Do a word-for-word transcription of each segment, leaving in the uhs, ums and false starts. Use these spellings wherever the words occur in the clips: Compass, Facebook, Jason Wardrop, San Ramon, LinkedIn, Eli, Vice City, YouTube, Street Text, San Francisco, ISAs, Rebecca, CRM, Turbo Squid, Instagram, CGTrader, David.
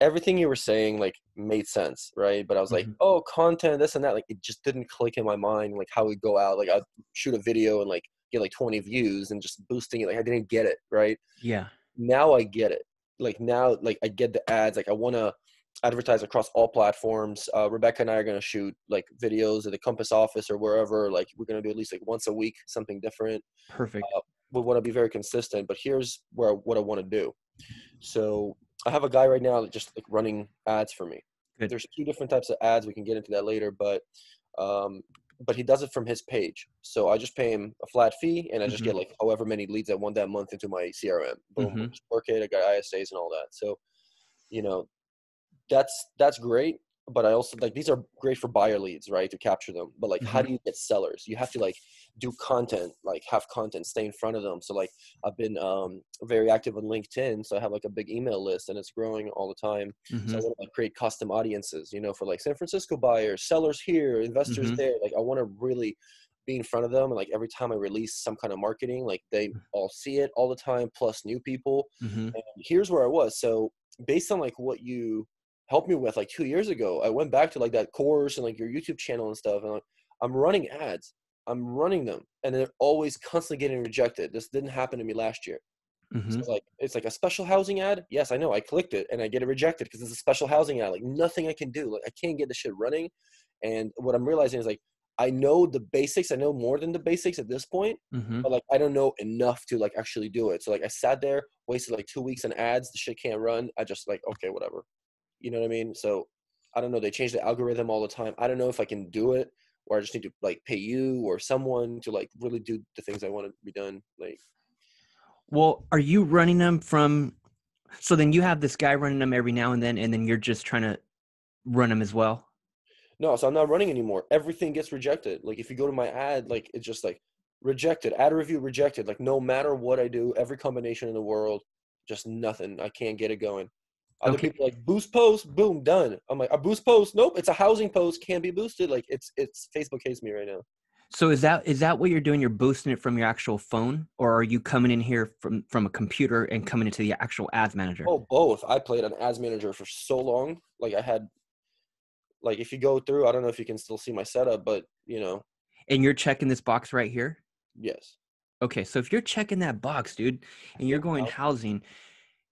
everything you were saying, like, made sense, right? But I was mm-hmm. like, oh, content, this and that. Like, it just didn't click in my mind, like, how we go out. Like, I'd shoot a video and, like, get, like, twenty views and just boosting it. Like, I didn't get it, right? Yeah. Now I get it. Like, now, like, I get the ads. Like, I want to advertise across all platforms. Uh, Rebecca and I are going to shoot, like, videos at the Compass office or wherever. Like, we're going to do at least, like, once a week, something different. Perfect. Uh, we want to be very consistent. But here's where what I want to do. So I have a guy right now that just like running ads for me. Good. There's two different types of ads. We can get into that later, but, um, but he does it from his page. So I just pay him a flat fee and I just mm-hmm. get like however many leads I want that month into my C R M. Boom, mm-hmm. just work it. I got I S As and all that. So, you know, that's, that's great. But I also like, these are great for buyer leads, right? To capture them. But like, mm-hmm. how do you get sellers? You have to like do content, like have content, stay in front of them. So like, I've been um, very active on LinkedIn. So I have like a big email list and it's growing all the time. Mm-hmm. So I want to like, create custom audiences, you know, for like San Francisco buyers, sellers here, investors mm-hmm. there. Like I want to really be in front of them. And like every time I release some kind of marketing, like they all see it all the time, plus new people. Mm-hmm. And here's where I was. So based on like what you helped me with like two years ago, I went back to like that course and like your YouTube channel and stuff. And like, I'm running ads, I'm running them. And they're always constantly getting rejected. This didn't happen to me last year. Mm-hmm. So it's like, it's like a special housing ad. Yes, I know. I clicked it and I get it rejected because it's a special housing ad. Like nothing I can do. Like I can't get the shit running. And what I'm realizing is like, I know the basics. I know more than the basics at this point, mm-hmm. but like, I don't know enough to like actually do it. So like I sat there, wasted like two weeks on ads. The shit can't run. I just like, okay, whatever. You know what I mean? So I don't know. They change the algorithm all the time. I don't know if I can do it or I just need to like pay you or someone to like really do the things I want to be done. Like, well, are you running them from, so then you have this guy running them every now and then, and then you're just trying to run them as well? No, so I'm not running anymore. Everything gets rejected. Like if you go to my ad, like it's just like rejected, ad review rejected. Like no matter what I do, every combination in the world, just nothing. I can't get it going. Other okay. people like boost post, boom, done. I'm like, a boost post? Nope, it's a housing post, can't be boosted. Like it's it's Facebook hates me right now. So is that is that what you're doing? You're boosting it from your actual phone, or are you coming in here from, from a computer and coming into the actual ads manager? Oh, both. I played an ads manager for so long. Like I had, like if you go through, I don't know if you can still see my setup, but you know. And you're checking this box right here? Yes. Okay, so if you're checking that box, dude, and you're going housing,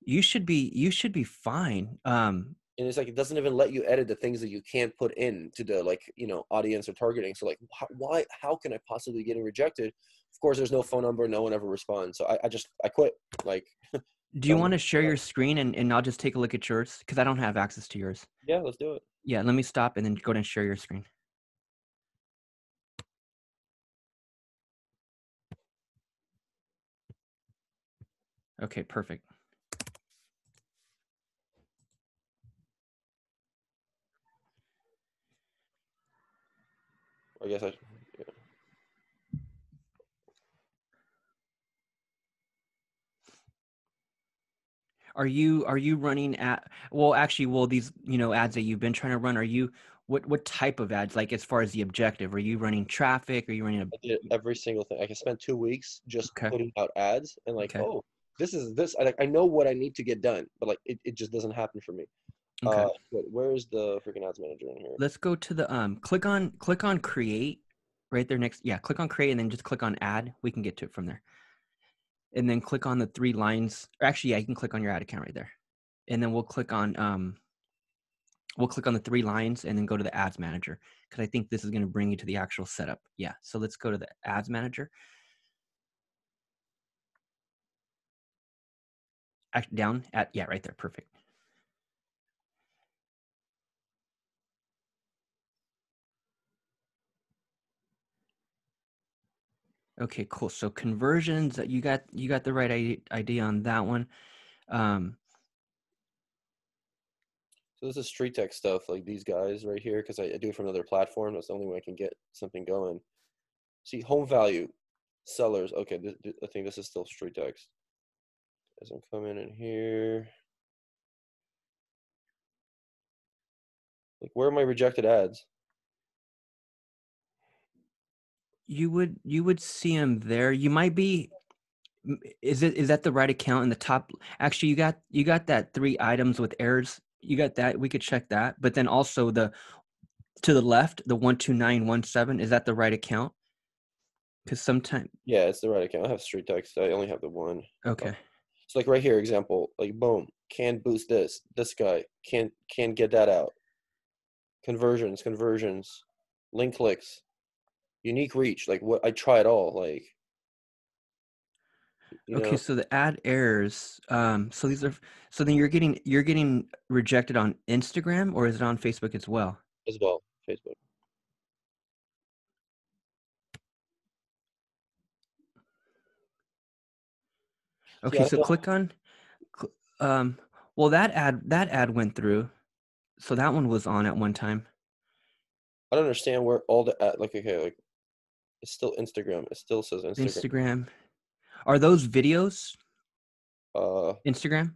you should be, you should be fine. Um, and it's like, it doesn't even let you edit the things that you can't put in to the like, you know, audience or targeting. So like, why, why how can I possibly get rejected? Of course, there's no phone number. No one ever responds. So I, I just, I quit. Like, do you want to share your screen and, and I'll just take a look at yours? Cause I don't have access to yours. Yeah, let's do it. Yeah. Let me stop and then go ahead and share your screen. Okay, perfect. I guess I, yeah. Are you, are you running at, well, actually, well, these, you know, ads that you've been trying to run, are you, what, what type of ads, like as far as the objective, are you running traffic? Are you running? A- I did every single thing. Like I spent two weeks just okay. putting out ads and like, okay. oh, this is this, I, like, I know what I need to get done, but like, it, it just doesn't happen for me. Okay. Uh, wait, where's the freaking ads manager in here? Let's go to the, um, click on, click on create right there next. Yeah. Click on create and then just click on add. We can get to it from there and then click on the three lines. Or actually, yeah, you can click on your ad account right there. And then we'll click on, um, we'll click on the three lines and then go to the ads manager. Cause I think this is going to bring you to the actual setup. Yeah. So let's go to the ads manager. Act down at, yeah, right there. Perfect. Okay, cool. So conversions, you got you got the right idea on that one. Um, so this is Street Text stuff, like these guys right here, because I, I do it from another platform. That's the only way I can get something going. See, home value, sellers. Okay, th- th- I think this is still Street Text. As I'm coming in here. Like, where are my rejected ads? You would, you would see him there. You might be, is it, is that the right account in the top? Actually, you got, you got that three items with errors you got that. We could check that. But then also the, to the left, the one two nine one seven, is that the right account? Because sometimes. Yeah, it's the right account. I have Street Text. I only have the one. Okay. It's so like right here, example, like boom, can boost this, this guy can, can get that out. Conversions, conversions, link clicks, unique reach. Like what I try it all. Like. You know? Okay, so the ad errors. Um, so these are. So then you're getting you're getting rejected on Instagram, or is it on Facebook as well? As well, Facebook. Okay, yeah, so click on. Cl- um, well, that ad that ad went through, so that one was on at one time. I don't understand where all the ad, like okay, like it's still Instagram. It still says Instagram. Instagram. Are those videos? Uh, Instagram?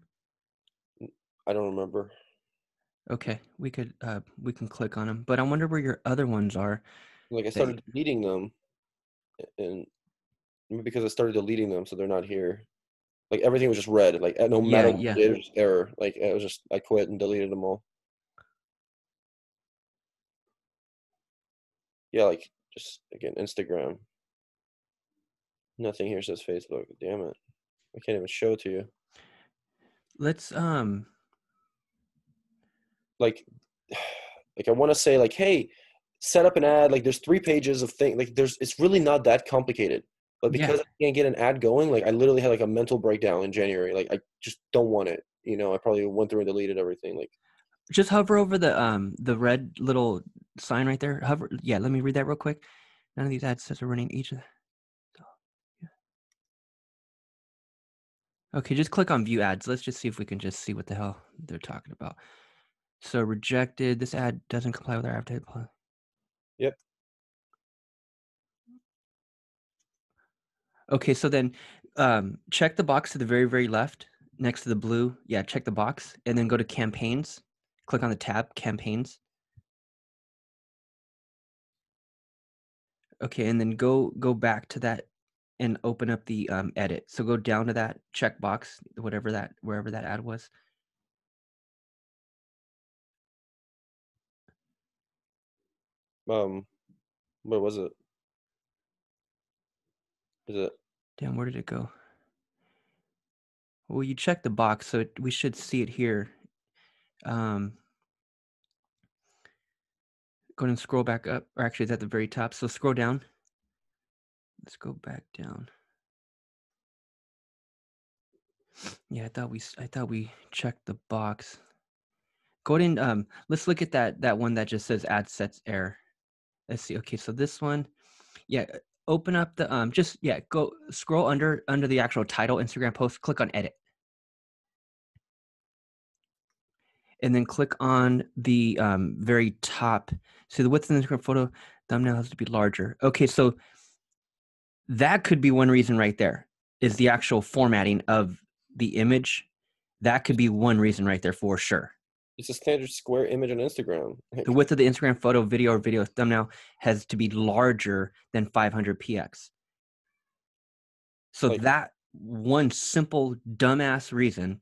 I don't remember. Okay, we could uh, we can click on them, but I wonder where your other ones are. Like I started that... deleting them, and because I started deleting them, so they're not here. Like everything was just red. Like no matter yeah, yeah. what, it was error. Like it was just I quit and deleted them all. Yeah, like just again Instagram. Nothing here says Facebook. Damn it. I can't even show to you. Let's, um. Like, like I want to say like, hey, set up an ad. Like there's three pages of thing. Like there's, it's really not that complicated, but because yeah. I can't get an ad going, like I literally had like a mental breakdown in January. Like I just don't want it. You know, I probably went through and deleted everything. Like just hover over the, um, the red little sign right there. Hover. Yeah. Let me read that real quick. None of these ad sets are running each of them. Okay, just click on view ads. Let's just see if we can just see what the hell they're talking about. So rejected. This ad doesn't comply with our update plan. Yep. Okay, so then um, check the box to the very, very left next to the blue. Yeah, check the box and then go to campaigns. Click on the tab, campaigns. Okay, and then go go back to that. And open up the um, edit. So go down to that checkbox, whatever that, wherever that ad was. Um, what was it? Is it? Damn, where did it go? Well, you check the box, so it, we should see it here. Um, go ahead and scroll back up, or actually it's at the very top. So scroll down. Let's go back down. Yeah, I thought we I thought we checked the box. Go ahead and um, let's look at that that one that just says ad sets error. Let's see. Okay, so this one, yeah. Open up the um, just yeah. Go scroll under under the actual title Instagram post. Click on edit, and then click on the um, very top. So the width of the Instagram photo thumbnail has to be larger. Okay, so. That could be one reason right there is the actual formatting of the image. That could be one reason right there for sure. It's a standard square image on Instagram. The width of the Instagram photo, video, or video thumbnail has to be larger than five hundred P X. So like, that one simple dumbass reason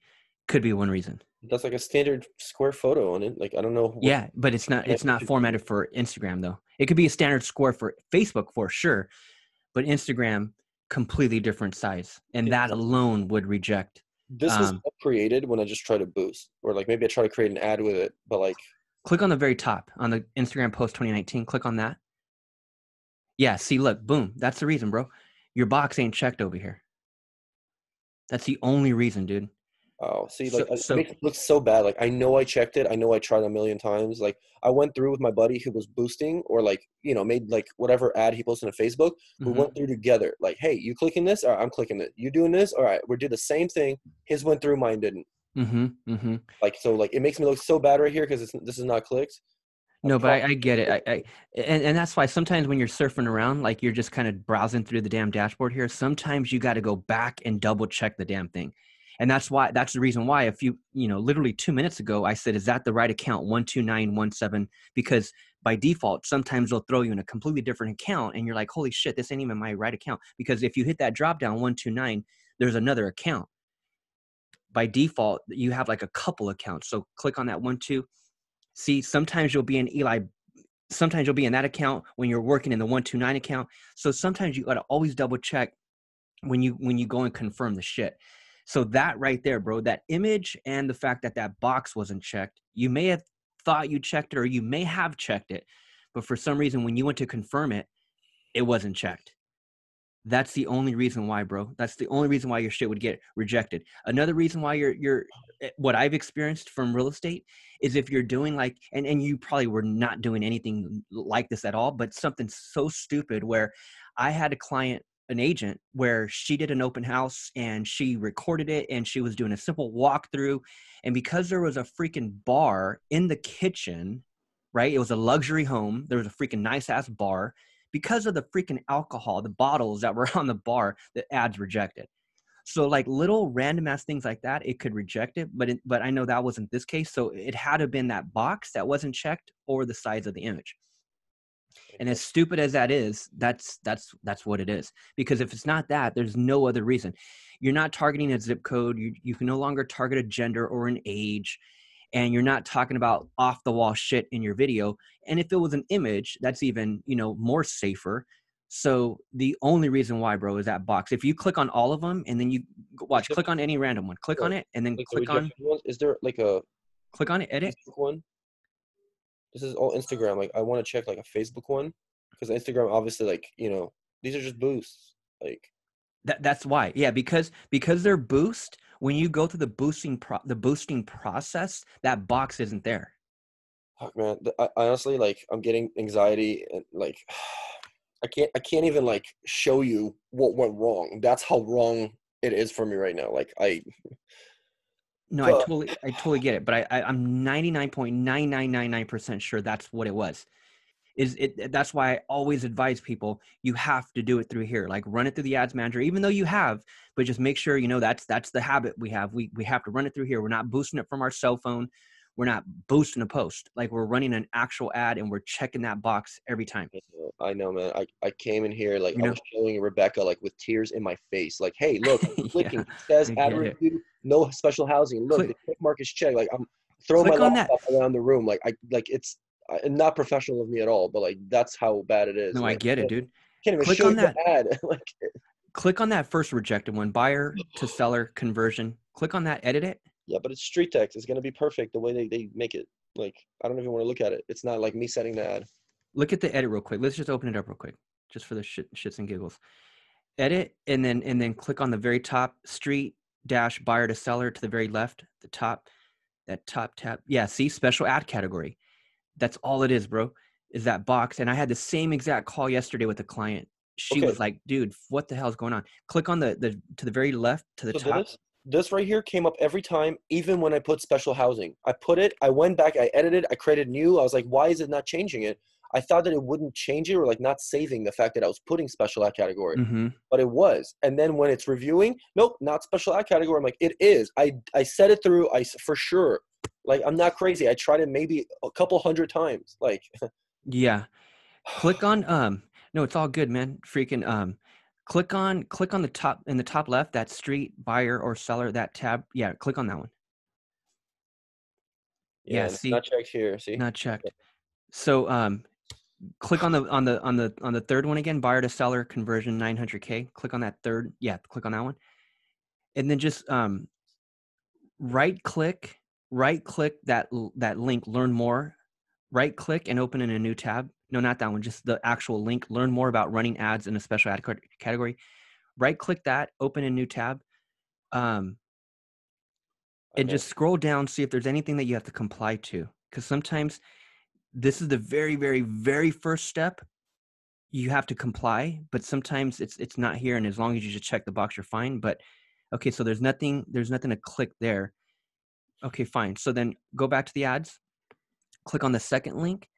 could be one reason. That's like a standard square photo on it. Like, I don't know. What, yeah, but it's not, it's not formatted for Instagram though. It could be a standard square for Facebook for sure. But Instagram, completely different size. And that alone would reject. This um, is created when I just try to boost. Or like maybe I try to create an ad with it, but like. Click on the very top on the Instagram post twenty nineteen. Click on that. Yeah, see, look, boom. That's the reason, bro. Your box ain't checked over here. That's the only reason, dude. Oh, see, like so, it so, makes it look so bad. Like I know I checked it. I know I tried a million times. Like I went through with my buddy who was boosting, or like you know made like whatever ad he posted on Facebook. Mm-hmm. We went through together. Like, hey, you clicking this? All right, I'm clicking it. You doing this? All right, we did the same thing. His went through, mine didn't. Mm-hmm. Mm-hmm. Like so, like it makes me look so bad right here because this is not clicked. I'm no, but I, I get it. I, I and and that's why sometimes when you're surfing around, like you're just kind of browsing through the damn dashboard here. Sometimes you got to go back and double check the damn thing. And that's why, that's the reason why a few, you know, literally two minutes ago, I said, is that the right account? one two nine one seven, because by default, sometimes they'll throw you in a completely different account and you're like, holy shit, this ain't even my right account. Because if you hit that drop down one two nine, there's another account. by default, you have like a couple accounts. So click on that one, too. See, sometimes you'll be in Eli, sometimes you'll be in that account when you're working in the one two nine account. So sometimes you got to always double check when you, when you go and confirm the shit. So that right there, bro, that image and the fact that that box wasn't checked, you may have thought you checked it or you may have checked it, but for some reason, when you went to confirm it, it wasn't checked. That's the only reason why, bro. That's the only reason why your shit would get rejected. Another reason why you're, you're, what I've experienced from real estate is if you're doing like, and, and you probably were not doing anything like this at all, but something so stupid where I had a client, an agent, where she did an open house and she recorded it and she was doing a simple walkthrough. And because there was a freaking bar in the kitchen, right? It was a luxury home. There was a freaking nice ass bar. Because of the freaking alcohol, the bottles that were on the bar, the ads rejected. So like little random ass things like that, it could reject it. But, it, but I know that wasn't this case. So it had to have been that box that wasn't checked or the size of the image. And as stupid as that is, that's, that's, that's what it is. Because if it's not that, there's no other reason. You're not targeting a zip code. You, you can no longer target a gender or an age. And you're not talking about off the wall shit in your video. And if it was an image, that's even, you know, more safer. So the only reason why, bro, is that box. If you click on all of them and then you watch, click on any random one, click on it and then click on, is there like a, click on it, edit one. This is all Instagram. Like I want to check like a Facebook one because Instagram, obviously, like, you know, these are just boosts. Like that, that's why. Yeah. Because, because they're boost. When you go through the boosting pro the boosting process, that box isn't there. Fuck, man. I, honestly, like, I'm getting anxiety, and like, I can't, I can't even like show you what went wrong. That's how wrong it is for me right now. Like, I. No, but I totally, I totally get it, but I, I I'm ninety-nine point nine nine nine nine percent sure that's what it was. Is it? That's why I always advise people, you have to do it through here, like run it through the ads manager, even though you have, but just make sure, you know, that's, that's the habit we have. We, we have to run it through here. We're not boosting it from our cell phone. We're not boosting a post. Like we're running an actual ad and we're checking that box every time. I know, man. I, I came in here, like you know? I was showing Rebecca, like with tears in my face, like, hey, look, I'm clicking. Yeah, it says ad review, no special housing. Look, click. The click mark is checked. Like I'm throwing click my laptop around the room. Like I, like it's, I'm not professional of me at all, but like that's how bad it is. No, like, I get it, dude. Can't even click show on that ad. Like, click on that first rejected one, buyer to seller conversion. Click on that, edit it. Yeah, but it's street text. It's gonna be perfect the way they, they make it. Like I don't even want to look at it. It's not like me setting the ad. Look at the edit real quick. Let's just open it up real quick, just for the shit, shits and giggles. Edit and then and then click on the very top, street dash buyer to seller to the very left, the top, that top tab. Yeah, see special ad category. That's all it is, bro, is that box. And I had the same exact call yesterday with a client. She okay. was like, dude, what the hell is going on? Click on the, the to the very left, to the so top. This, this right here came up every time, even when I put special housing. I put it, I went back, I edited, I created new. I was like, why is it not changing it? I thought that it wouldn't change it or like not saving the fact that I was putting special ad category, mm-hmm. but it was. And then when it's reviewing, nope, not special ad category. I'm like, it is. I, I set it through I, for sure. Like, I'm not crazy. I tried it maybe a couple hundred times. Like, yeah. Click on, um, no, it's all good, man. Freaking, um, click on, click on the top in the top left, that street buyer or seller, that tab. Yeah. Click on that one. Yeah. yeah see, not checked here. See, not checked. So, um, click on the, on the, on the, on the third one again, buyer to seller conversion, nine hundred K. Click on that third. Yeah. Click on that one. And then just, um, right click. Right click that, that link, learn more, right click and open in a new tab. No, not that one, just the actual link, learn more about running ads in a special ad category. Right click that, open a new tab. Um, and okay. just scroll down, see if there's anything that you have to comply to. Because sometimes this is the very, very, very first step. You have to comply, but sometimes it's, it's not here. And as long as you just check the box, you're fine. But okay, so there's nothing, there's nothing to click there. Okay, fine. So then go back to the ads, click on the second link,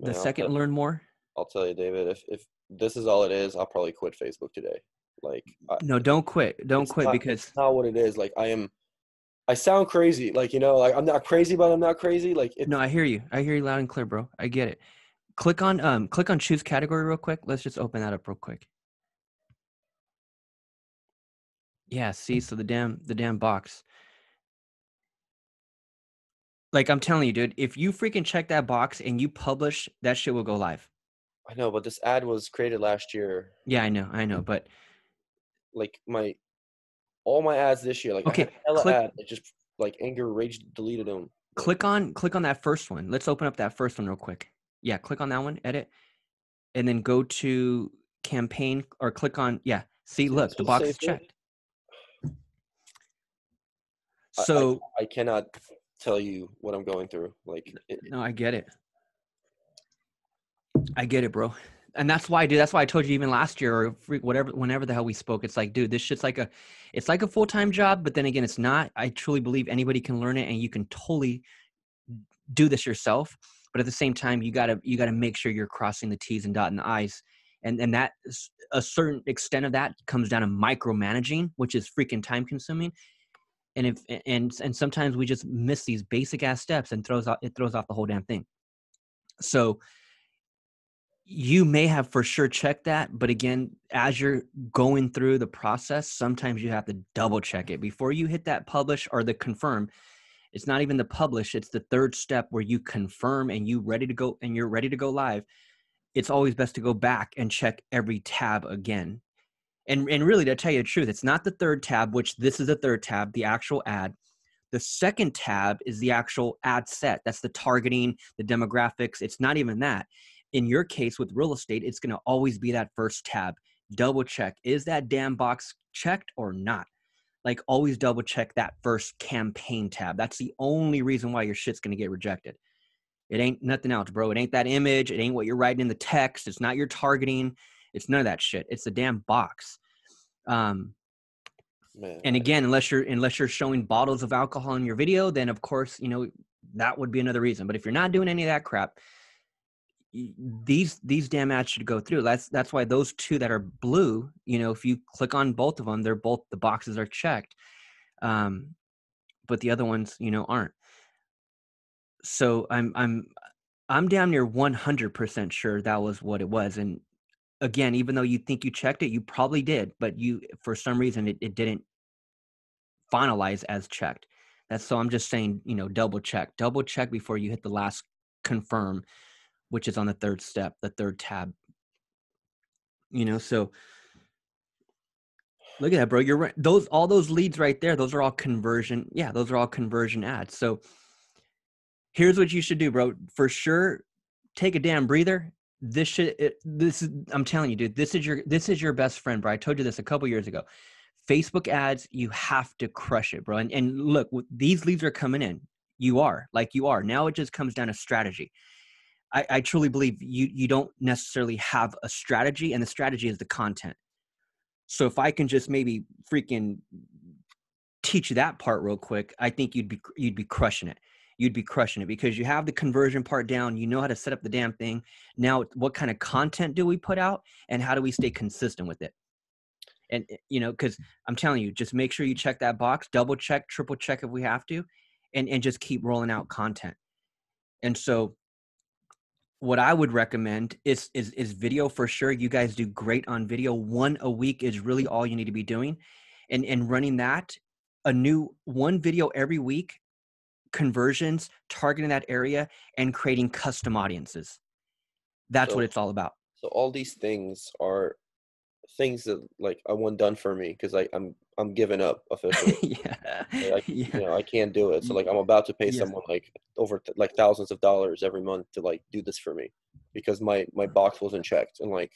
the Man, second learn more. I'll tell you, David, if, if this is all it is, I'll probably quit Facebook today. Like, I, no, don't quit. Don't quit not, because it's not what it is. Like I am, I sound crazy. Like, you know, like I'm not crazy, but I'm not crazy. Like, it, no, I hear you. I hear you loud and clear, bro. I get it. Click on, um, click on choose category real quick. Let's just open that up real quick. Yeah. See, so the damn, the damn box. Like I'm telling you, dude, if you freaking check that box and you publish, that shit will go live. I know, but this ad was created last year. Yeah, I know. I know. But like my, all my ads this year, like okay, I had a hella click, ad, it just like anger, rage, deleted them. Click on, click on that first one. Let's open up that first one real quick. Yeah. Click on that one, edit, and then go to campaign or click on. Yeah. See, look, the box is checked. So I, I, I cannot tell you what I'm going through. Like, it, no, I get it. I get it, bro. And that's why, dude, that's why I told you even last year or whatever, whenever the hell we spoke, it's like, dude, this shit's like a, it's like a full-time job, but then again, it's not. I truly believe anybody can learn it and you can totally do this yourself. But at the same time, you gotta, you gotta make sure you're crossing the T's and dotting the I's. And, and that a certain extent of that comes down to micromanaging, which is freaking time consuming. And if, and, and sometimes we just miss these basic ass steps and throws out, it throws off the whole damn thing. So you may have for sure checked that, but again, as you're going through the process, sometimes you have to double check it before you hit that publish or the confirm. It's not even the publish. It's the third step where you confirm and you ready to go and you're ready to go live. It's always best to go back and check every tab again. And and really, to tell you the truth, it's not the third tab, which this is the third tab, the actual ad. The second tab is the actual ad set. That's the targeting, the demographics. It's not even that. In your case with real estate, it's going to always be that first tab. Double check. Is that damn box checked or not? Like always double check that first campaign tab. That's the only reason why your shit's going to get rejected. It ain't nothing else, bro. It ain't that image. It ain't what you're writing in the text. It's not your targeting. It's none of that shit. It's the damn box. Um, Man, and again, unless you're unless you're showing bottles of alcohol in your video, then of course, you know, that would be another reason. But if you're not doing any of that crap, these these damn ads should go through. That's that's why those two that are blue, you know, if you click on both of them, they're both the boxes are checked. Um, but the other ones, you know, aren't. So I'm I'm I'm damn near one hundred percent sure that was what it was. And again, even though you think you checked it, you probably did, but you for some reason it, it didn't finalize as checked. That's so I'm just saying, you know, double check, double check before you hit the last confirm, which is on the third step, the third tab. You know, so look at that, bro. You're right. Those all those leads right there, those are all conversion. Yeah, those are all conversion ads. So here's what you should do, bro. For sure, take a damn breather. This shit, it, this is, I'm telling you, dude, this is your, this is your best friend, bro. I told you this a couple years ago. Facebook ads, you have to crush it, bro. And, and look, these leads are coming in. You are like you are. Now it just comes down to strategy. I, I truly believe you, you don't necessarily have a strategy, and the strategy is the content. So if I can just maybe freaking teach you that part real quick, I think you'd be, you'd be crushing it. You'd be crushing it because you have the conversion part down. You know how to set up the damn thing. Now, what kind of content do we put out and how do we stay consistent with it? And, you know, because I'm telling you, just make sure you check that box, double check, triple check if we have to, and, and just keep rolling out content. And so what I would recommend is, is, is video for sure. You guys do great on video. One a week is really all you need to be doing. And, and running that, a new one video every week, conversions, targeting that area, and creating custom audiences. That's so, what it's all about. So all these things are things that like I want done for me because like I'm I'm giving up officially. yeah. Like, I, yeah. You know, I can't do it. So like I'm about to pay yeah. someone like over th- like thousands of dollars every month to like do this for me because my my box wasn't checked and like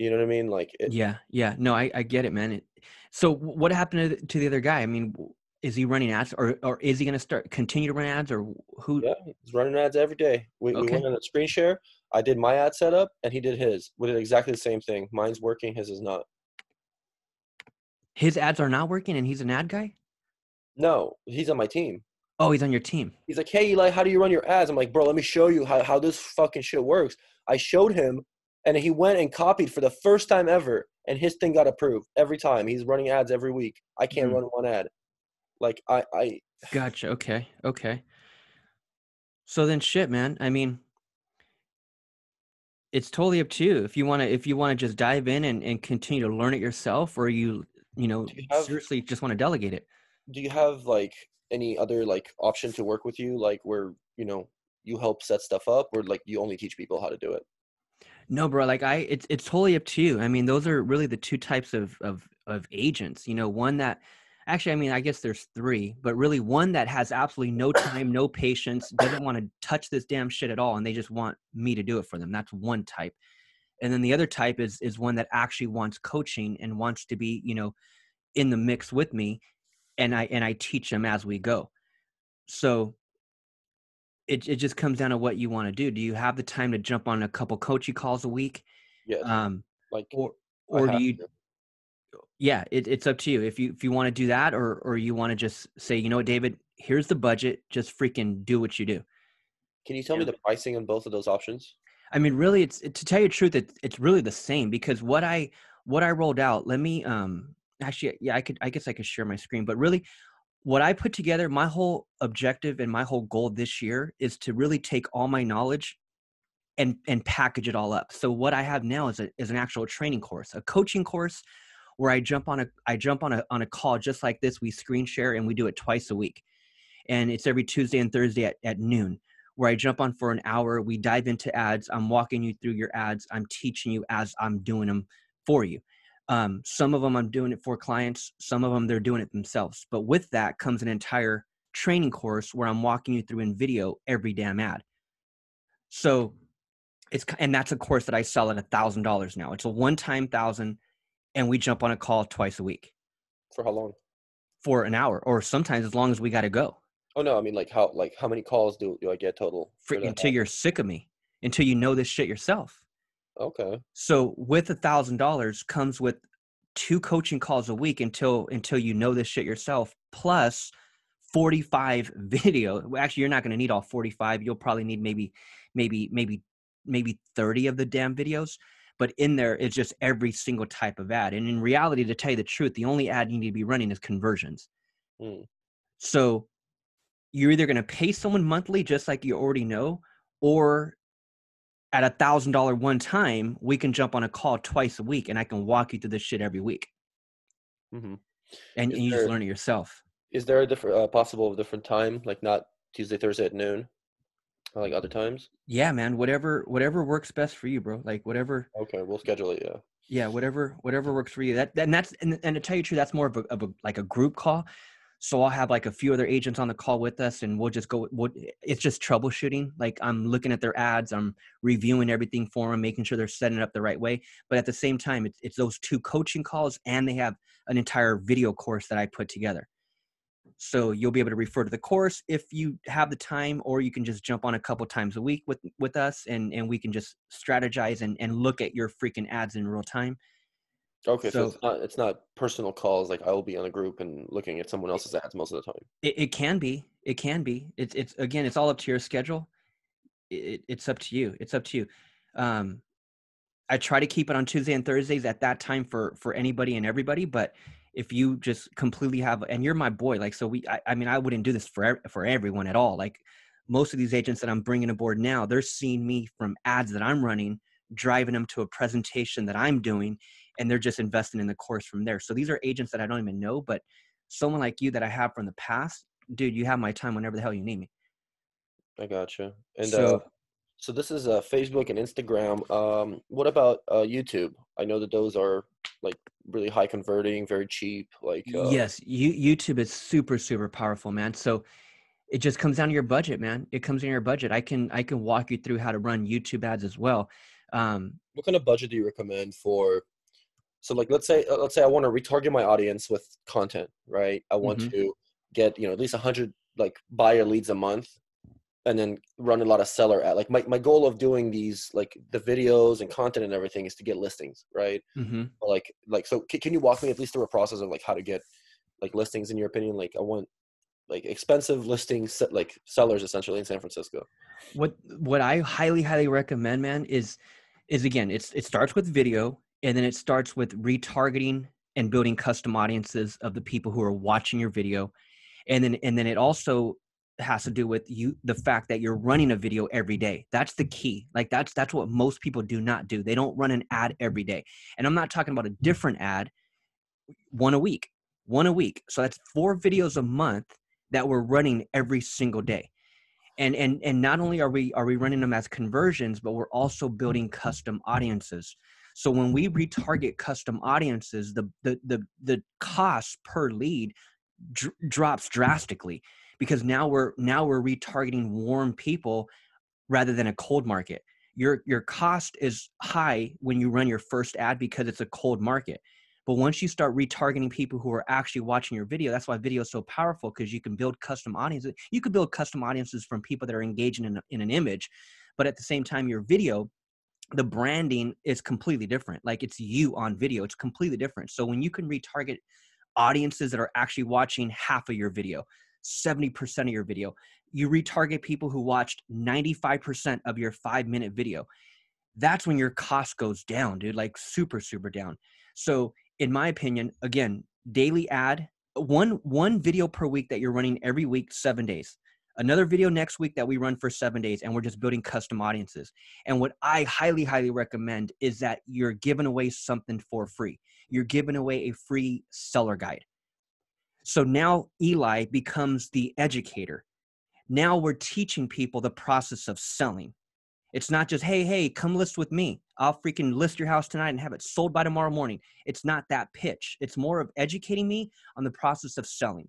you know what I mean? Like it, yeah, yeah. No, I I get it, man. It, so what happened to the other guy? I mean. Is he running ads or, or is he going to start continue to run ads or who? Yeah, he's running ads every day. We, okay. we went on a screen share. I did my ad setup and he did his. We did exactly the same thing. Mine's working. His is not. His ads are not working and he's an ad guy? No, he's on my team. Oh, he's on your team. He's like, hey, Eli, how do you run your ads? I'm like, bro, let me show you how, how this fucking shit works. I showed him and he went and copied for the first time ever. And his thing got approved every time. He's running ads every week. I can't mm. run one ad. Like I, I gotcha. Okay. Okay. So then shit, man. I mean, it's totally up to you. If you want to, if you want to just dive in and, and continue to learn it yourself, or you you know, do you have, seriously just want to delegate it. Do you have like any other like option to work with you? Like where, you know, you help set stuff up, or like you only teach people how to do it? No, bro. Like I, it's, it's totally up to you. I mean, those are really the two types of, of, of agents, you know, one that actually, I mean, I guess there's three, but really one that has absolutely no time, no patience, doesn't want to touch this damn shit at all. And they just want me to do it for them. That's one type. And then the other type is, is one that actually wants coaching and wants to be, you know, in the mix with me. And I, and I teach them as we go. So it it just comes down to what you want to do. Do you have the time to jump on a couple coaching calls a week? Yeah. Um, like, or, or do you, to. yeah, it, it's up to you. If you, if you want to do that, or, or you want to just say, you know what, David, here's the budget, just freaking do what you do. Can you tell yeah. me the pricing on both of those options? I mean, really it's, it, to tell you the truth, it's, it's really the same, because what I, what I rolled out, let me, um, actually, yeah, I could, I guess I could share my screen, but really what I put together, my whole objective and my whole goal this year is to really take all my knowledge and, and package it all up. So what I have now is a, is an actual training course, a coaching course where I jump on a, I jump on a, on a call just like this. We screen share and we do it twice a week. And it's every Tuesday and Thursday at, at noon, where I jump on for an hour. We dive into ads. I'm walking you through your ads. I'm teaching you as I'm doing them for you. Um, some of them I'm doing it for clients, some of them they're doing it themselves. But with that comes an entire training course where I'm walking you through in video every damn ad. So it's, and that's a course that I sell at a thousand dollars now. It's a one-time thousand, and we jump on a call twice a week. For how long? For an hour, or sometimes as long as we got to go. Oh no, I mean like how, like how many calls do, do I get total? For, for until ad? You're sick of me, until you know this shit yourself. Okay. So with a thousand dollars comes with two coaching calls a week until, until you know this shit yourself, plus forty-five video. Actually, you're not going to need all forty-five. You'll probably need maybe, maybe, maybe, maybe thirty of the damn videos, but in there is just every single type of ad. And in reality, to tell you the truth, the only ad you need to be running is conversions. Mm. So you're either going to pay someone monthly, just like you already know, or at a thousand dollar one time, we can jump on a call twice a week and I can walk you through this shit every week. Mm-hmm. And, and you there, just learn it yourself. Is there a different, uh, possible different time? Like not Tuesday, Thursday at noon, or like other times? Yeah, man. Whatever, whatever works best for you, bro. Like whatever. Okay. We'll schedule it. Yeah. Yeah. Whatever, whatever works for you. That, and that's, and, and to tell you the truth, that's more of a, of a, like a group call. So I'll have like a few other agents on the call with us, and we'll just go, we'll, it's just troubleshooting. Like I'm looking at their ads, I'm reviewing everything for them, making sure they're setting it up the right way. But at the same time, it's, it's those two coaching calls, and they have an entire video course that I put together. So you'll be able to refer to the course if you have the time, or you can just jump on a couple times a week with, with us, and, and we can just strategize and, and look at your freaking ads in real time. Okay, so, so it's not it's not personal calls. Like I will be on a group and looking at someone else's ads most of the time. It, it can be. It can be. It's it's again. It's all up to your schedule. It, it's up to you. It's up to you. Um, I try to keep it on Tuesday and Thursdays at that time for for anybody and everybody. But if you just completely have, and you're my boy, like so we. I, I mean, I wouldn't do this for for everyone at all. Like most of these agents that I'm bringing aboard now, they're seeing me from ads that I'm running, driving them to a presentation that I'm doing. And they're just investing in the course from there. So these are agents that I don't even know, but someone like you that I have from the past, dude, you have my time whenever the hell you need me. I gotcha. And so, uh, so this is uh, Facebook and Instagram. Um, what about uh, YouTube? I know that those are like really high converting, very cheap. Like uh, yes, you, YouTube is super, super powerful, man. So it just comes down to your budget, man. It comes down to your budget. I can I can walk you through how to run YouTube ads as well. Um, what kind of budget do you recommend for? So like, let's say, let's say I want to retarget my audience with content, right? I want mm-hmm. to get, you know, at least a hundred like buyer leads a month, and then run a lot of seller ad. Like my, my goal of doing these, like the videos and content and everything is to get listings, right? Mm-hmm. Like, like, so can, can you walk me at least through a process of like how to get like listings in your opinion? Like I want like expensive listings, like sellers essentially in San Francisco. What, what I highly, highly recommend, man, is, is again, it's, it starts with video. And then it starts with retargeting and building custom audiences of the people who are watching your video. And then, and then it also has to do with you, the fact that you're running a video every day. That's the key. Like that's, that's what most people do not do. They don't run an ad every day. And I'm not talking about a different ad. one a week, one a week. So that's four videos a month that we're running every single day. And, and, and not only are we, are we running them as conversions, but we're also building custom audiences. So when we retarget custom audiences, the, the, the, the cost per lead dr- drops drastically, because now we're, now we're retargeting warm people rather than a cold market. Your, your cost is high when you run your first ad because it's a cold market. But once you start retargeting people who are actually watching your video, that's why video is so powerful, because you can build custom audiences. You can build custom audiences from people that are engaging in, in an image, but at the same time, your video, the branding is completely different. Like, it's you on video. It's completely different. So when you can retarget audiences that are actually watching half of your video, seventy percent of your video, you retarget people who watched ninety-five percent of your five minute video. That's when your cost goes down, dude, like super, super down. So in my opinion, again, daily ad, one, one video per week that you're running every week, seven days, another video next week that we run for seven days, and we're just building custom audiences. And what I highly, highly recommend is that you're giving away something for free. You're giving away a free seller guide. So now Eli becomes the educator. Now we're teaching people the process of selling. It's not just, hey, hey, come list with me. I'll freaking list your house tonight and have it sold by tomorrow morning. It's not that pitch. It's more of educating me on the process of selling.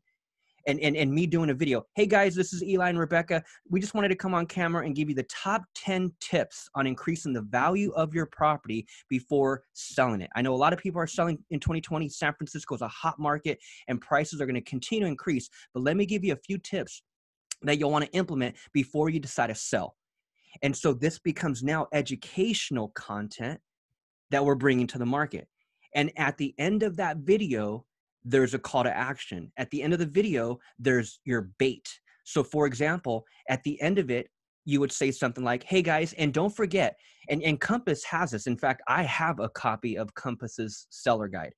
And, and, and me doing a video, hey guys, this is Eli and Rebecca. We just wanted to come on camera and give you the top ten tips on increasing the value of your property before selling it. I know a lot of people are selling in twenty twenty. San Francisco is a hot market and prices are going to continue to increase. But let me give you a few tips that you'll want to implement before you decide to sell. And so this becomes now educational content that we're bringing to the market. And at the end of that video, there's a call to action. At the end of the video, there's your bait. So for example, at the end of it, you would say something like, hey guys, and don't forget, and, and Compass has this. In fact, I have a copy of Compass's seller guide.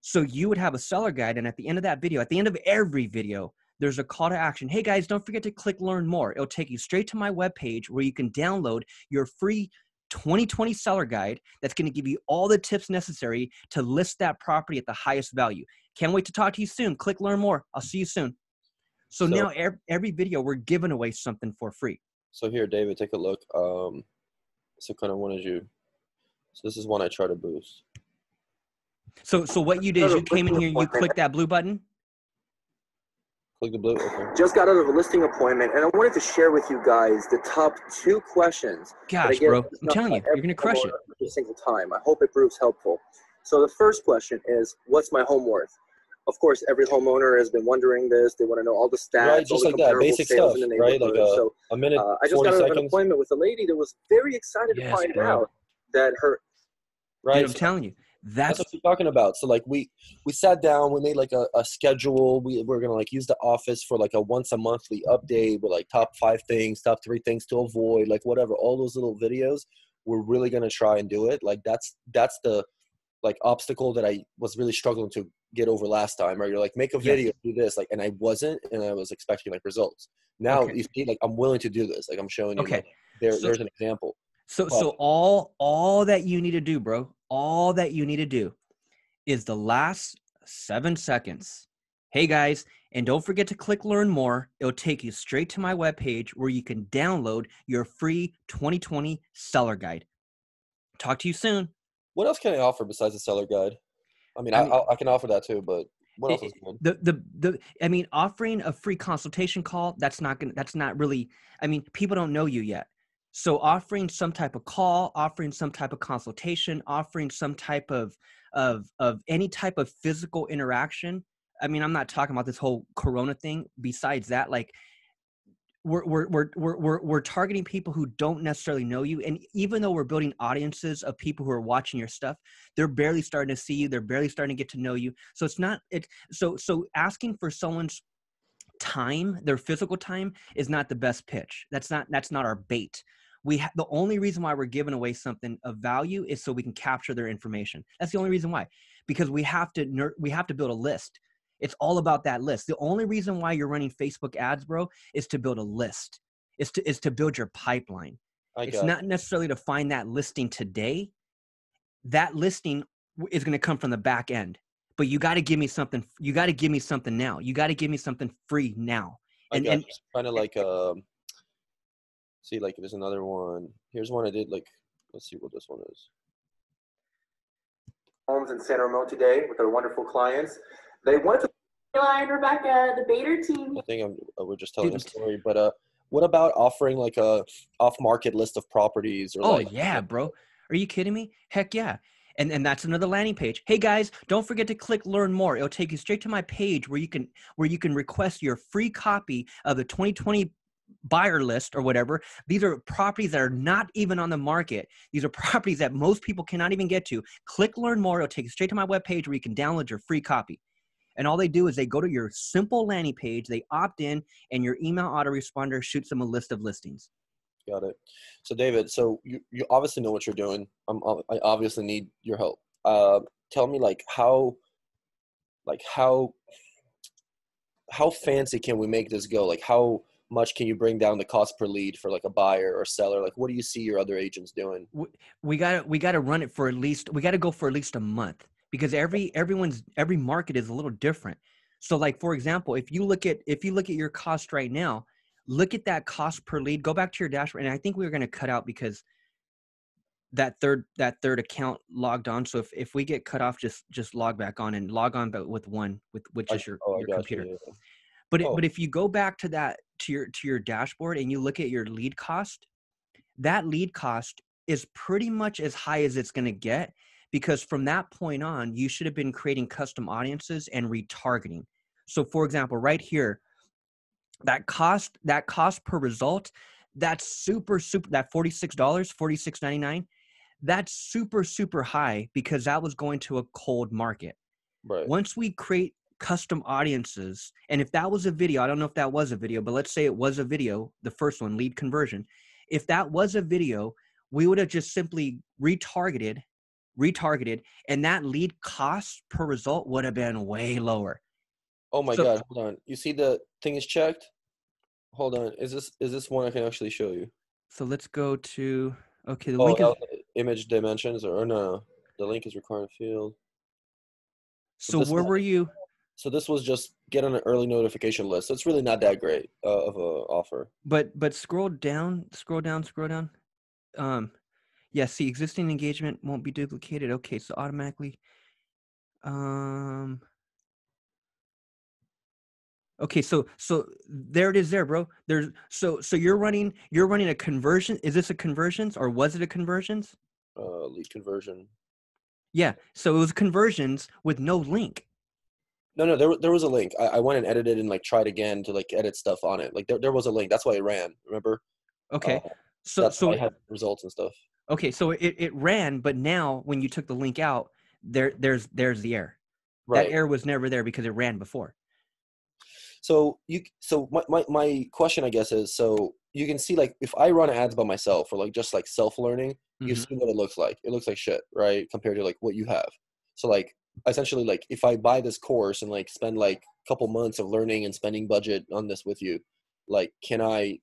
So you would have a seller guide. And at the end of that video, at the end of every video, there's a call to action. Hey guys, don't forget to click learn more. It'll take you straight to my webpage where you can download your free twenty twenty seller guide that's going to give you all the tips necessary to list that property at the highest value. Can't wait to talk to you soon. Click learn more. I'll see you soon. So, so now every, every video we're giving away something for free. So here, David, take a look. Um, so kind of one is you. So this is one I try to boost. So, so what you did is you came in here, you clicked that blue button. Click the blue. Okay. Just got out of a listing appointment, and I wanted to share with you guys the top two questions. Gosh, bro, I'm telling you, you're gonna crush it every single time. I hope it proves helpful. So the first question is, what's my home worth? Of course, every homeowner has been wondering this. They want to know all the stats, right, just all the like that, basic stuff, right? Like a, so, a minute, uh, I just got out of an appointment with a lady that was very excited yes, to find bro. out that her. Right, dude, I'm telling you. That's, that's what we're talking about. So like we, we sat down, we made like a, a schedule. We we're going to like use the office for like a once a monthly update with like top five things, top three things to avoid, like whatever, all those little videos. We're really going to try and do it. Like that's, that's the like obstacle that I was really struggling to get over last time, right? You're like, make a video, yes. do this. Like, and I wasn't, and I was expecting like results. Now okay. you see, like, I'm willing to do this. Like I'm showing you okay. like, there, so, there's an example. So, but, so all, all that you need to do, bro, all that you need to do is the last seven seconds. Hey guys, and don't forget to click learn more. It'll take you straight to my webpage where you can download your free twenty twenty seller guide. Talk to you soon. What else can I offer besides the seller guide? I mean, I, mean, I, I can offer that too, but what else is good? The, the, the, I mean, offering a free consultation call, that's not gonna, that's not really, I mean, people don't know you yet. So offering some type of call, offering some type of consultation, offering some type of, of, of any type of physical interaction. I mean, I'm not talking about this whole Corona thing. Besides that, like we're, we're, we're, we're, we're, we're targeting people who don't necessarily know you. And even though we're building audiences of people who are watching your stuff, they're barely starting to see you. They're barely starting to get to know you. So it's not, it, so, so asking for someone's time, their physical time, is not the best pitch. That's not, that's not our bait. We ha- the only reason why we're giving away something of value is so we can capture their information. That's the only reason why, because we have to ner- we have to build a list. It's all about that list. The only reason why you're running Facebook ads, bro, is to build a list. It's to is to build your pipeline. I it's not it. necessarily to find that listing today. That listing is going to come from the back end. but you got to give me something. You got to give me something now. You got to give me something free now. And, and kind of like, um, see, like there's another one. Here's one I did. Like, let's see what this one is. Homes in San Ramon today with our wonderful clients. They want to. Eli and Rebecca, the Bader team. I think I'm, uh, we're just telling Dude. a story, but uh, what about offering like a off-market list of properties? Or oh like yeah, bro. Are you kidding me? Heck yeah. And, and that's another landing page. Hey guys, don't forget to click learn more. It'll take you straight to my page where you can, where you can request your free copy of the twenty twenty buyer list or whatever. These are properties that are not even on the market. These are properties that most people cannot even get to. Click learn more. It'll take you straight to my webpage where you can download your free copy. And all they do is they go to your simple landing page, they opt in, and your email autoresponder shoots them a list of listings. Got it. So David, so you, you obviously know what you're doing. I'm, I obviously need your help. Uh, tell me like how, like how, how fancy can we make this go? Like how much can you bring down the cost per lead for like a buyer or seller? Like what do you see your other agents doing? We, we gotta, we gotta run it for at least, we gotta go for at least a month. Because every everyone's every market is a little different. So like for example, if you look at if you look at your cost right now, look at that cost per lead. Go back to your dashboard, and I think we were going to cut out because that third that third account logged on. So if, if we get cut off, just just log back on and log on, but with one with which is your, oh, your computer. You. But oh. it, but if you go back to that to your to your dashboard and you look at your lead cost, that lead cost is pretty much as high as it's going to get. Because from that point on, you should have been creating custom audiences and retargeting. So for example, right here, that cost, that cost per result, that's super, super, that forty-six dollars, forty-six ninety-nine, that's super, super high because that was going to a cold market. Right. Once we create custom audiences, and if that was a video, I don't know if that was a video, but let's say it was a video, the first one, lead conversion. If that was a video, we would have just simply retargeted retargeted and that lead cost per result would have been way lower. Oh my so, god, hold on. You see the thing is checked? Hold on. Is this is this one I can actually show you? So let's go to okay, the oh, link is image dimensions or, or no. The link is required field. So, so where was, were you? So this was just get on an early notification list. So it's really not that great uh, of an offer. But but scroll down, scroll down, scroll down. Um Yes, yeah, see, existing engagement won't be duplicated. Okay, so automatically. Um, okay, so so there it is, there, bro. There's so so you're running you're running a conversion. Is this a conversions or was it a conversions? Uh, lead conversion. Yeah, so it was conversions with no link. No, no, there there was a link. I, I went and edited and like tried again to like edit stuff on it. Like there there was a link. That's why it ran. Remember? Okay, uh, so that's so why I had results and stuff. Okay, so it, it ran, but now when you took the link out, there there's there's the error. Right. That error was never there because it ran before. So you so my, my, my question I guess is so you can see like if I run ads by myself or like just like self-learning, mm-hmm. you see what it looks like. It looks like shit, right? Compared to like what you have. So like essentially like if I buy this course and like spend like a couple months of learning and spending budget on this with you, like can I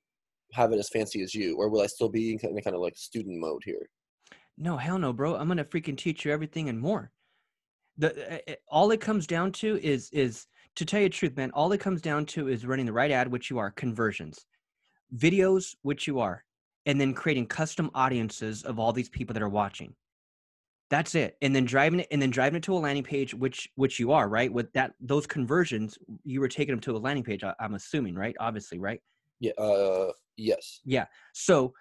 have it as fancy as you, or will I still be in kind of like student mode here? No, hell no, bro. I'm going to freaking teach you everything and more. The, it, all it comes down to is, is to tell you the truth, man, all it comes down to is running the right ad, which you are, conversions, videos, which you are, and then creating custom audiences of all these people that are watching. That's it. And then driving it and then driving it to a landing page, which, which you are, right? With that, those conversions, you were taking them to a landing page. I, I'm assuming, right? Obviously, right? Yeah. Uh, yes. Yeah. So,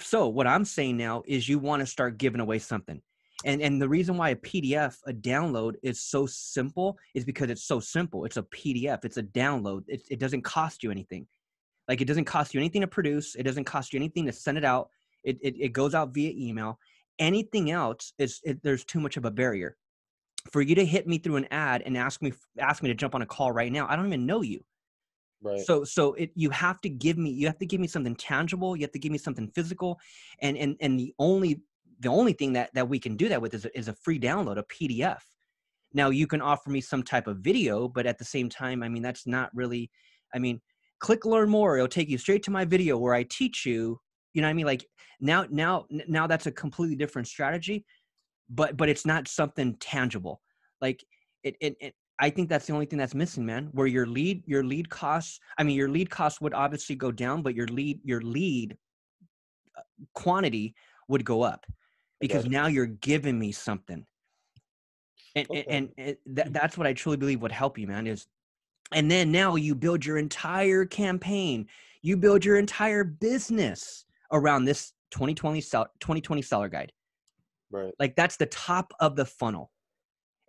so what I'm saying now is you want to start giving away something. And, and the reason why a P D F, a download is so simple is because it's so simple. It's a P D F. It's a download. It, it doesn't cost you anything. Like it doesn't cost you anything to produce. It doesn't cost you anything to send it out. It, it, it goes out via email. Anything else is it, there's too much of a barrier for you to hit me through an ad and ask me, ask me to jump on a call right now. I don't even know you. Right. So, so it, you have to give me, you have to give me something tangible. You have to give me something physical. And, and, and the only, the only thing that, that we can do that with is a, is a free download, a P D F. Now you can offer me some type of video, but at the same time, I mean, that's not really, I mean, click learn more. It'll take you straight to my video where I teach you, you know what I mean? Like now, now, now that's a completely different strategy, but, but it's not something tangible. Like it, it, it I think that's the only thing that's missing, man, where your lead, your lead costs, I mean, your lead costs would obviously go down, but your lead, your lead quantity would go up because now you're giving me something. And, okay. and, and th- that's what I truly believe would help you, man, is, and then now you build your entire campaign, you build your entire business around this twenty twenty, twenty twenty seller guide. Right. Like that's the top of the funnel.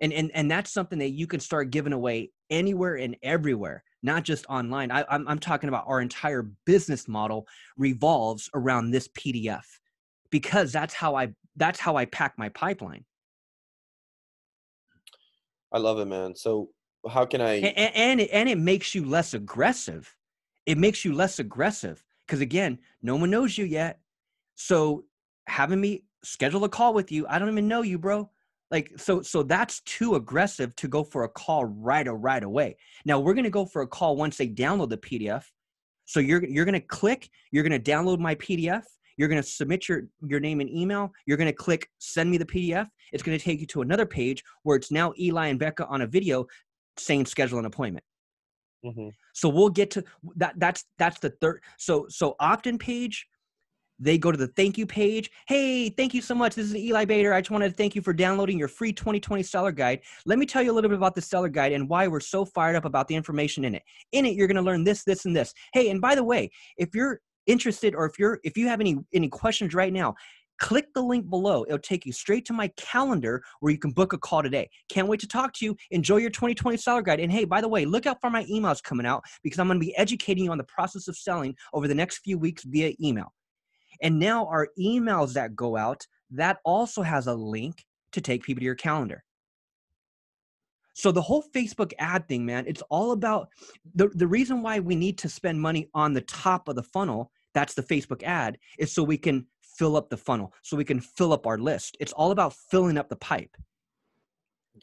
And, and, and that's something that you can start giving away anywhere and everywhere, not just online. I, I'm, I'm talking about our entire business model revolves around this P D F because that's how I, that's how I pack my pipeline. I love it, man. So how can I, and, and, it, and it makes you less aggressive. It makes you less aggressive because again, no one knows you yet. So having me schedule a call with you, I don't even know you, bro. Like, so, so that's too aggressive to go for a call right or right away. Now we're going to go for a call once they download the P D F. So you're, you're going to click, you're going to download my P D F. You're going to submit your, your name and email. You're going to click, send me the P D F. It's going to take you to another page where it's now Eli and Becca on a video saying, schedule an appointment. Mm-hmm. So we'll get to that. That's, that's the third. So, so opt-in page, they go to the thank you page. Hey, thank you so much. This is Eli Bader. I just wanted to thank you for downloading your free twenty twenty seller guide. Let me tell you a little bit about the seller guide and why we're so fired up about the information in it. In it, you're going to learn this, this, and this. Hey, and by the way, if you're interested or if you're if you have any any questions right now, click the link below. It'll take you straight to my calendar where you can book a call today. Can't wait to talk to you. Enjoy your twenty twenty seller guide. And hey, by the way, look out for my emails coming out because I'm going to be educating you on the process of selling over the next few weeks via email. And now our emails that go out, that also has a link to take people to your calendar. So the whole Facebook ad thing, man, it's all about the, the reason why we need to spend money on the top of the funnel. That's the Facebook ad, is so we can fill up the funnel, so we can fill up our list. It's all about filling up the pipe.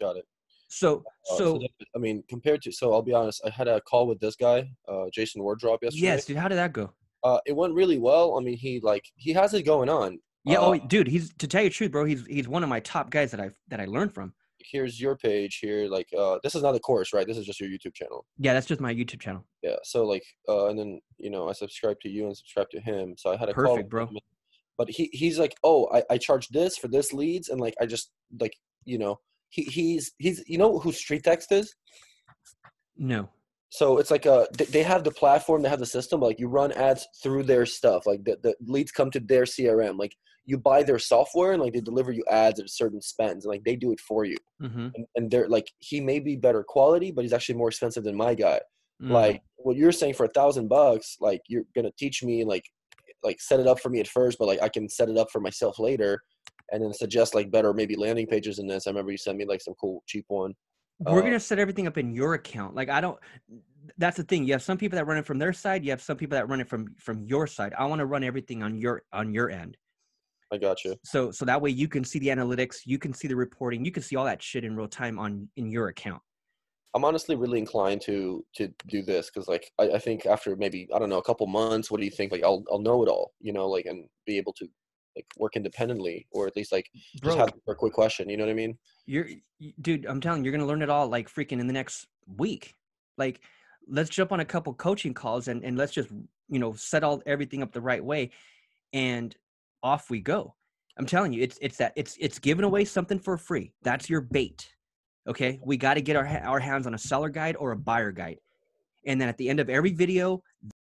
Got it. So, uh, so, so I mean, compared to, so I'll be honest, I had a call with this guy, uh, Jason Wardrop yesterday. Yes, dude. How did that go? Uh, it went really well. I mean, he like he has it going on. Yeah, uh, oh, dude, he's to tell you the truth, bro. He's he's one of my top guys that I that I learned from. Here's your page here, like uh, this is not a course, right? This is just your YouTube channel. Yeah, that's just my YouTube channel. Yeah, so like, uh, and then you know, I subscribed to you and subscribed to him, so I had a perfect call with bro. Him. But he he's like, oh, I I charge this for this leads, and like I just like you know he he's he's you know who Street Text is? No. So it's like a, they have the platform, they have the system, like you run ads through their stuff. Like the, the leads come to their C R M. Like you buy their software and like they deliver you ads at certain spends and like they do it for you. Mm-hmm. And, and they're like, he may be better quality, but he's actually more expensive than my guy. Mm-hmm. Like what you're saying for a thousand bucks, like you're going to teach me and like, like set it up for me at first, but like I can set it up for myself later and then suggest like better, maybe landing pages in this. I remember you sent me like some cool cheap one. We're going to set everything up in your account. Like, I don't, that's the thing. You have some people that run it from their side. You have some people that run it from, from your side. I want to run everything on your, on your end. I got you. So, so that way you can see the analytics, you can see the reporting, you can see all that shit in real time on, in your account. I'm honestly really inclined to, to do this. Cause like, I, I think after maybe, I don't know, a couple months, what do you think? Like, I'll, I'll know it all, you know, like, and be able to like work independently, or at least like just bro, have a quick question. You know what I mean? You're dude, I'm telling you, you're going to learn it all like freaking in the next week. Like let's jump on a couple coaching calls and, and let's just, you know, set all everything up the right way and off we go. I'm telling you, it's, it's that it's, it's giving away something for free. That's your bait. Okay. We got to get our, our hands on a seller guide or a buyer guide. And then at the end of every video,